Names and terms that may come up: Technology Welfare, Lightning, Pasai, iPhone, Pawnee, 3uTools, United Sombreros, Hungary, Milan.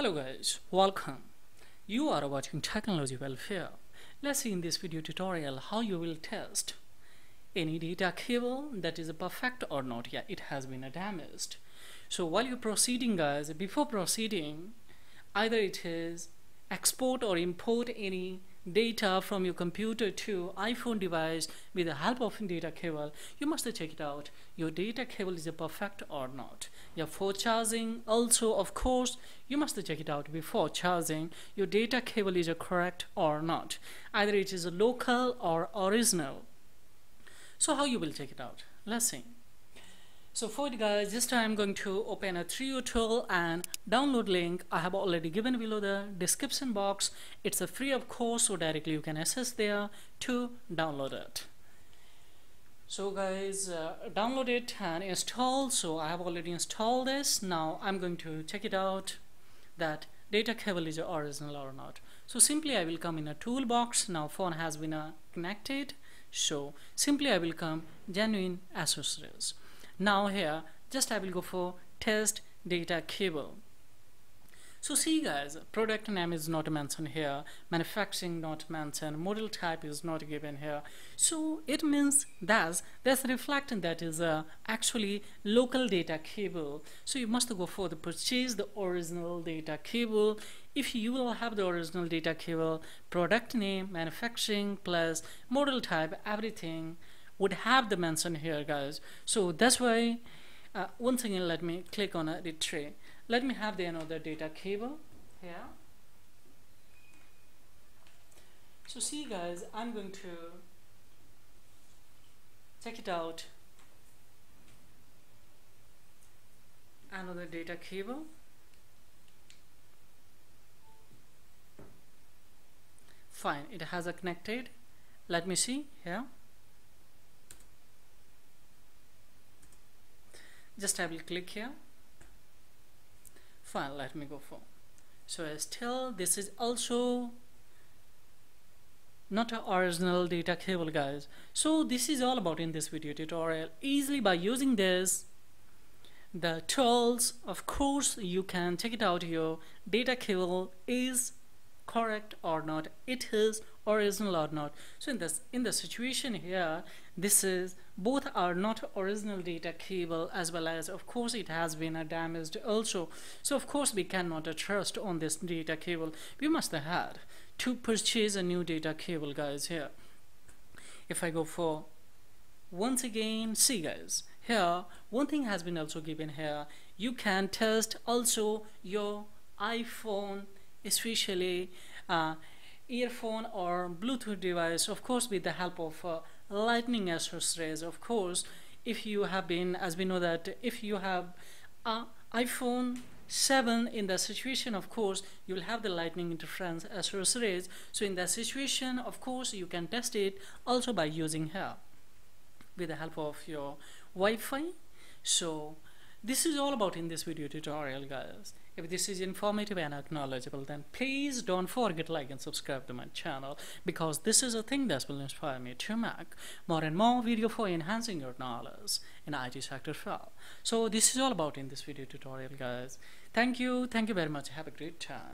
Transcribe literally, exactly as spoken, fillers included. Hello guys, welcome. You are watching Technology Welfare. Let's see in this video tutorial how you will test any data cable that is perfect or not. Yeah, it has been damaged. So while you're proceeding guys, before proceeding, either it is export or import any data from your computer to iPhone device with the help of data cable, you must check it out your data cable is perfect or not. Yeah, for charging also, of course, you must check it out before charging your data cable is correct or not, either it is local or original. So how you will check it out? Let's see. So for it guys, this time I'm going to open a three u tool and download link I have already given below the description box. It's a free of course, so directly you can access there to download it. So guys, uh, download it and install. So I have already installed this. Now I'm going to check it out that data cable is original or not. So simply I will come in a toolbox. Now phone has been uh, connected. So simply I will come genuine accessories. Now here just I will go for test data cable. So see guys, product name is not mentioned here, manufacturing not mentioned, model type is not given here. So it means that's that's reflecting that is uh, actually local data cable. So you must go for the purchase the original data cable. If you will have the original data cable, product name, manufacturing plus model type, everything would have the mention here guys. So that's why uh, once again let me click on uh, the tray. Let me have the another data cable here. So see guys, I'm going to check it out another data cable. Fine, it has a connected. Let me see here. Just I will click here. Fine, let me go for. So still this is also not an original data cable guys. So this is all about in this video tutorial. Easily by using this the tools, of course you can check it out your data cable is correct or not, it is original or not. So in this in the situation here, this is both are not original data cable, as well as of course it has been uh, damaged also. So of course we cannot uh, trust on this data cable. We must have had to purchase a new data cable guys. Here if I go for once again, see guys, here one thing has been also given here, you can test also your iPhone, especially uh, earphone or Bluetooth device, of course with the help of uh, Lightning accessories. Of course if you have been, as we know that if you have uh, iPhone seven in the situation, of course you will have the Lightning interference accessories. So in that situation, of course you can test it also by using here with the help of your Wi-Fi. So this is all about in this video tutorial guys. If this is informative and acknowledgeable, then please don't forget like and subscribe to my channel, because this is a thing that will inspire me to make more and more video for enhancing your knowledge in I T sector field. So this is all about in this video tutorial guys. Thank you, thank you very much. Have a great time.